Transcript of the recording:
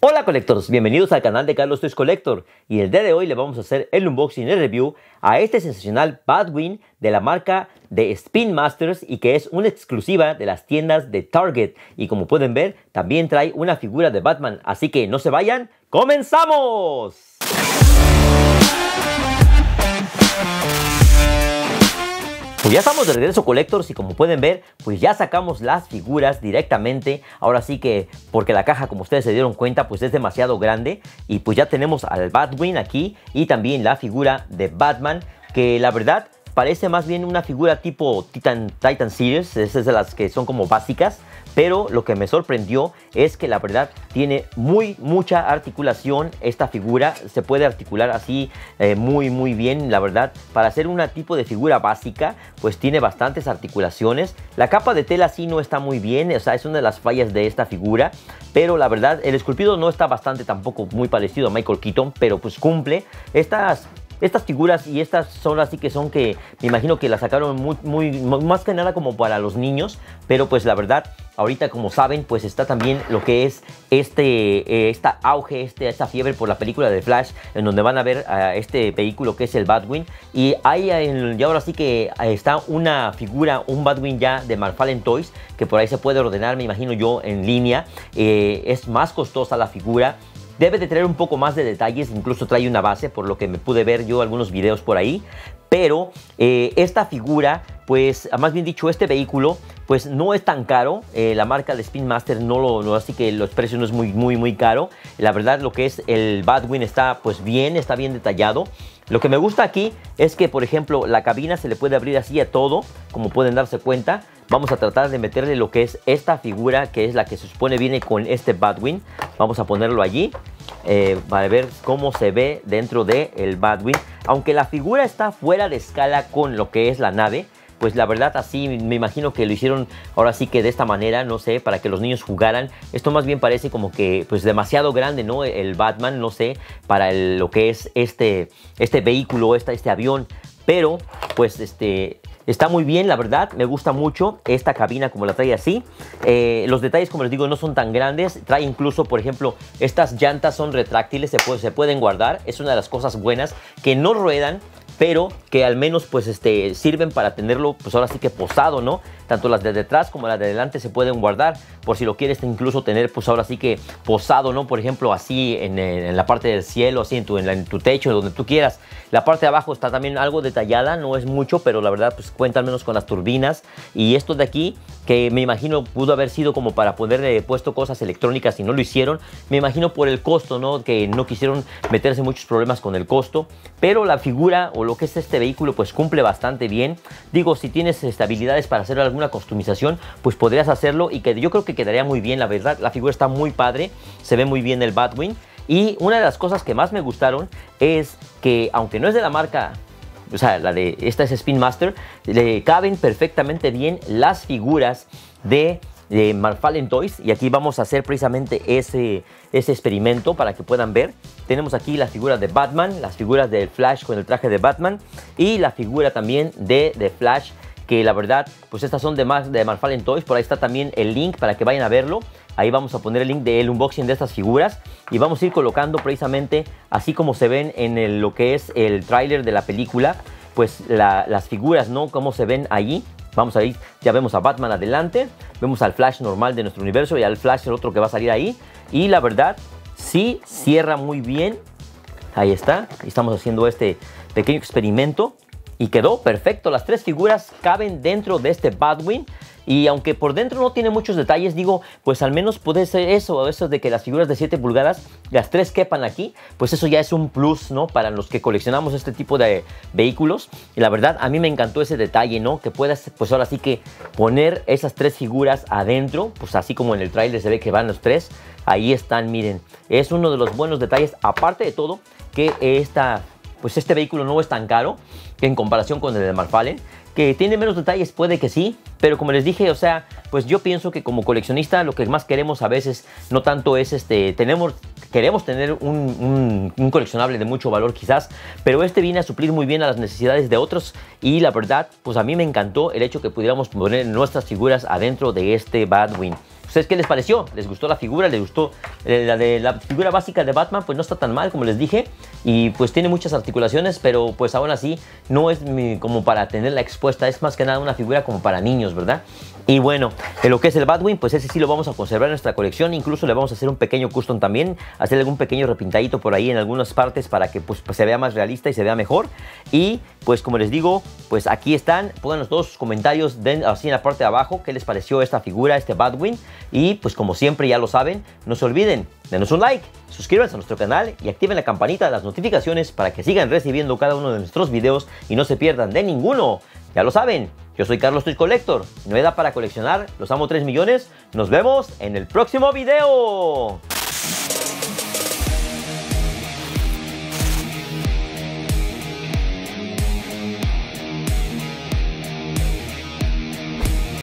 Hola Collectors, bienvenidos al canal de Carlos Toy Collector y el día de hoy le vamos a hacer el unboxing y el review a este sensacional Batwing de la marca de Spin Masters y que es una exclusiva de las tiendas de Target y como pueden ver también trae una figura de Batman, así que no se vayan, ¡comenzamos! Pues ya estamos de regreso Collectors y como pueden ver pues ya sacamos las figuras directamente, ahora sí que porque la caja como ustedes se dieron cuenta pues es demasiado grande y pues ya tenemos al Batwing aquí y también la figura de Batman que la verdad parece más bien una figura tipo Titan Series, esas de las que son como básicas, pero lo que me sorprendió es que la verdad tiene mucha articulación esta figura, se puede articular así muy bien, la verdad, para ser una tipo de figura básica, pues tiene bastantes articulaciones, la capa de tela sí no está muy bien, o sea, es una de las fallas de esta figura, pero la verdad, el esculpido no está tampoco muy parecido a Michael Keaton, pero pues cumple estas figuras y estas son así que son que me imagino que las sacaron más que nada como para los niños, pero pues la verdad ahorita como saben pues está también lo que es esta fiebre por la película de Flash en donde van a ver a este vehículo que es el Batwing y ahí ya ahora sí que está una figura, un Batwing ya de McFarlane Toys que por ahí se puede ordenar me imagino yo en línea, es más costosa la figura. Debe de tener un poco más de detalles, incluso trae una base, por lo que me pude ver yo algunos videos por ahí. Pero esta figura, pues, más bien dicho, este vehículo, pues no es tan caro. La marca de Spin Master así que los precios no es muy caro. La verdad lo que es el Batwing está pues bien, está bien detallado. Lo que me gusta aquí es que, por ejemplo, la cabina se le puede abrir así a todo, como pueden darse cuenta. Vamos a tratar de meterle lo que es esta figura, que es la que se supone viene con este Batwing. Vamos a ponerlo allí para ver cómo se ve dentro del Batwing. Aunque la figura está fuera de escala con lo que es la nave, pues la verdad así me imagino que lo hicieron ahora sí que de esta manera, no sé, para que los niños jugaran. Esto más bien parece como que pues demasiado grande, ¿no? El Batman, no sé, para lo que es este vehículo, este avión. Pero pues está muy bien, la verdad, me gusta mucho esta cabina como la trae así. Los detalles, como les digo, no son tan grandes. Trae incluso, por ejemplo, estas llantas son retráctiles, se pueden guardar. Es una de las cosas buenas, que no ruedan, pero que al menos pues sirven para tenerlo pues ahora sí que posado, ¿no? Tanto las de detrás como las de adelante se pueden guardar por si lo quieres incluso tener pues ahora sí que posado, ¿no? Por ejemplo así en la parte del cielo, así en tu techo, donde tú quieras. La parte de abajo está también algo detallada, no es mucho, pero la verdad pues cuenta al menos con las turbinas y esto de aquí que me imagino pudo haber sido como para poderle puesto cosas electrónicas y no lo hicieron. Me imagino por el costo, ¿no? Que no quisieron meterse en muchos problemas con el costo, pero la figura o lo que es este vehículo pues cumple bastante bien. Digo, si tienes habilidades para hacer alguna customización pues podrías hacerlo y que yo creo que quedaría muy bien, la verdad. La figura está muy padre, se ve muy bien el Batwing y una de las cosas que más me gustaron es que aunque no es de la marca, o sea, la de esta es Spin Master, le caben perfectamente bien las figuras de McFarlane Toys y aquí vamos a hacer precisamente ese experimento para que puedan ver. Tenemos aquí las figuras de Batman, las figuras del Flash con el traje de Batman y la figura también de Flash, que la verdad pues estas son de McFarlane Toys. Por ahí está también el link para que vayan a verlo. Ahí vamos a poner el link del unboxing de estas figuras y vamos a ir colocando precisamente así como se ven en lo que es el tráiler de la película, pues las figuras, ¿no? Cómo se ven allí. Vamos a ir, ya vemos a Batman adelante, vemos al Flash normal de nuestro universo y al Flash el otro que va a salir ahí. Y la verdad, sí cierra muy bien. Ahí está, estamos haciendo este pequeño experimento y quedó perfecto. Las tres figuras caben dentro de este Batwing. Y aunque por dentro no tiene muchos detalles, digo, pues al menos puede ser eso de que las figuras de 7 pulgadas, las tres quepan aquí, pues eso ya es un plus, ¿no? Para los que coleccionamos este tipo de vehículos. Y la verdad, a mí me encantó ese detalle, ¿no? Que puedas, pues ahora sí que poner esas tres figuras adentro, pues así como en el tráiler se ve que van los tres. Ahí están, miren. Es uno de los buenos detalles, aparte de todo, que este vehículo no es tan caro en comparación con el de McFarlane. Que tiene menos detalles, puede que sí, pero como les dije, o sea, pues yo pienso que como coleccionista lo que más queremos a veces no tanto es queremos tener un coleccionable de mucho valor quizás, pero este viene a suplir muy bien a las necesidades de otros y la verdad, pues a mí me encantó el hecho que pudiéramos poner nuestras figuras adentro de este Batwing. ¿Ustedes qué les pareció? ¿Les gustó la figura? ¿Les gustó la figura básica de Batman? Pues no está tan mal, como les dije. Y pues tiene muchas articulaciones, pero pues aún así no es como para tenerla expuesta. Es más que nada una figura como para niños, ¿verdad? Y bueno, en lo que es el Batwing, pues ese sí lo vamos a conservar en nuestra colección. Incluso le vamos a hacer un pequeño custom también. Hacer algún pequeño repintadito por ahí en algunas partes para que pues se vea más realista y se vea mejor. Y pues como les digo, pues aquí están. Pónganos todos sus comentarios así en la parte de abajo. ¿Qué les pareció esta figura, este Batwing? Y pues como siempre ya lo saben, no se olviden, denos un like, suscríbanse a nuestro canal y activen la campanita de las notificaciones para que sigan recibiendo cada uno de nuestros videos y no se pierdan de ninguno. Ya lo saben, yo soy Carlos Toy Collector, no hay edad para coleccionar, los amo 3 millones, nos vemos en el próximo video.